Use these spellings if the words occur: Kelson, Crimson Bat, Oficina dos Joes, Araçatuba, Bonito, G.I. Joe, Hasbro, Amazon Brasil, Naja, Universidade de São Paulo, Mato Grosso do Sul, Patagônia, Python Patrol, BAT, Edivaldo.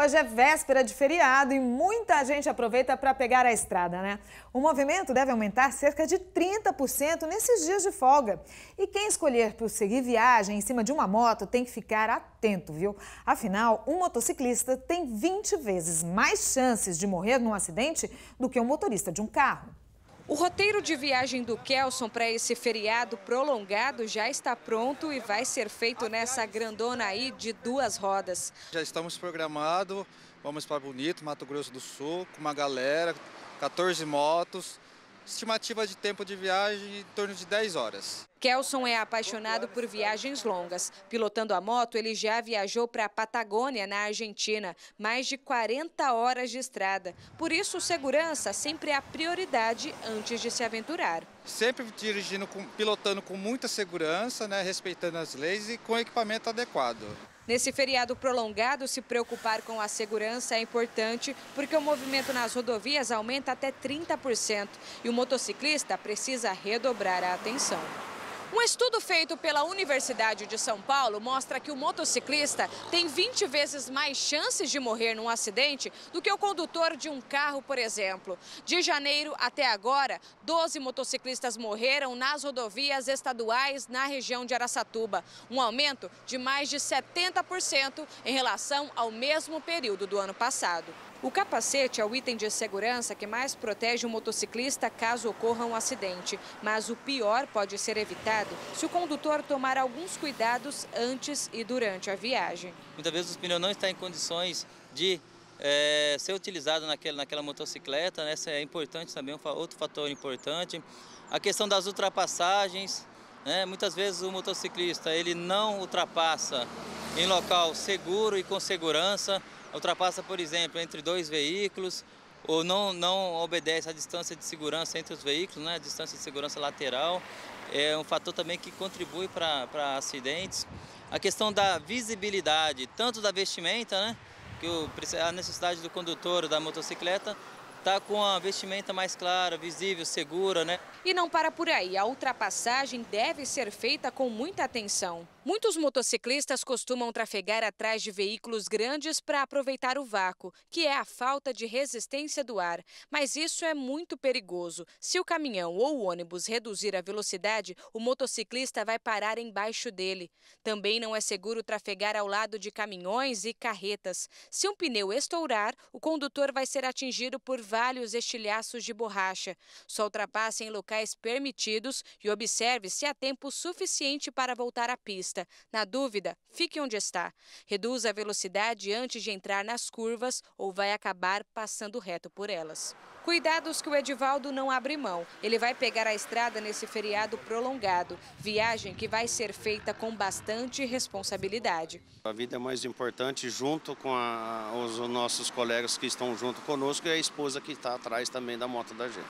Hoje é véspera de feriado e muita gente aproveita para pegar a estrada, né? O movimento deve aumentar cerca de 30% nesses dias de folga. E quem escolher prosseguir viagem em cima de uma moto tem que ficar atento, viu? Afinal, um motociclista tem 20 vezes mais chances de morrer num acidente do que um motorista de um carro. O roteiro de viagem do Kelson para esse feriado prolongado já está pronto e vai ser feito nessa grandona aí de duas rodas. Já estamos programados, vamos para Bonito, Mato Grosso do Sul, com uma galera, 14 motos, estimativa de tempo de viagem em torno de 10 horas. Kelson é apaixonado por viagens longas. Pilotando a moto, ele já viajou para a Patagônia, na Argentina, mais de 40 horas de estrada. Por isso, segurança sempre é a prioridade antes de se aventurar. Sempre dirigindo, pilotando com muita segurança, né, respeitando as leis e com equipamento adequado. Nesse feriado prolongado, se preocupar com a segurança é importante, porque o movimento nas rodovias aumenta até 30% e o motociclista precisa redobrar a atenção. Um estudo feito pela Universidade de São Paulo mostra que o motociclista tem 20 vezes mais chances de morrer num acidente do que o condutor de um carro, por exemplo. De janeiro até agora, 12 motociclistas morreram nas rodovias estaduais na região de Araçatuba, um aumento de mais de 70% em relação ao mesmo período do ano passado. O capacete é o item de segurança que mais protege o motociclista caso ocorra um acidente, mas o pior pode ser evitado se o condutor tomar alguns cuidados antes e durante a viagem. Muitas vezes o pneu não está em condições de ser utilizado naquela motocicleta, né? Isso é importante também, outro fator importante. A questão das ultrapassagens, né? Muitas vezes o motociclista ele não ultrapassa em local seguro e com segurança. Ultrapassa, por exemplo, entre dois veículos ou não obedece à distância de segurança entre os veículos, né? A distância de segurança lateral é um fator também que contribui para acidentes. A questão da visibilidade, tanto da vestimenta, né? Que a necessidade do condutor da motocicleta está com a vestimenta mais clara, visível, segura, né? E não para por aí, a ultrapassagem deve ser feita com muita atenção. Muitos motociclistas costumam trafegar atrás de veículos grandes para aproveitar o vácuo, que é a falta de resistência do ar. Mas isso é muito perigoso. Se o caminhão ou o ônibus reduzir a velocidade, o motociclista vai parar embaixo dele. Também não é seguro trafegar ao lado de caminhões e carretas. Se um pneu estourar, o condutor vai ser atingido por vários estilhaços de borracha. Só ultrapasse em locais permitidos e observe se há tempo suficiente para voltar à pista. Na dúvida, fique onde está. Reduza a velocidade antes de entrar nas curvas ou vai acabar passando reto por elas. Cuidados que o Edivaldo não abre mão. Ele vai pegar a estrada nesse feriado prolongado. Viagem que vai ser feita com bastante responsabilidade. A vida é mais importante junto com os nossos colegas que estão junto conosco e a esposa que está atrás também da moto da gente.